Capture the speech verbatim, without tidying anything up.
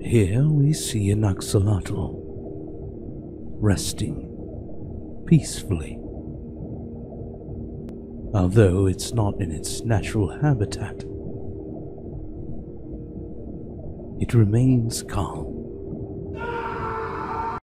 Here we see an axolotl, resting peacefully. Although it's not in its natural habitat, it remains calm.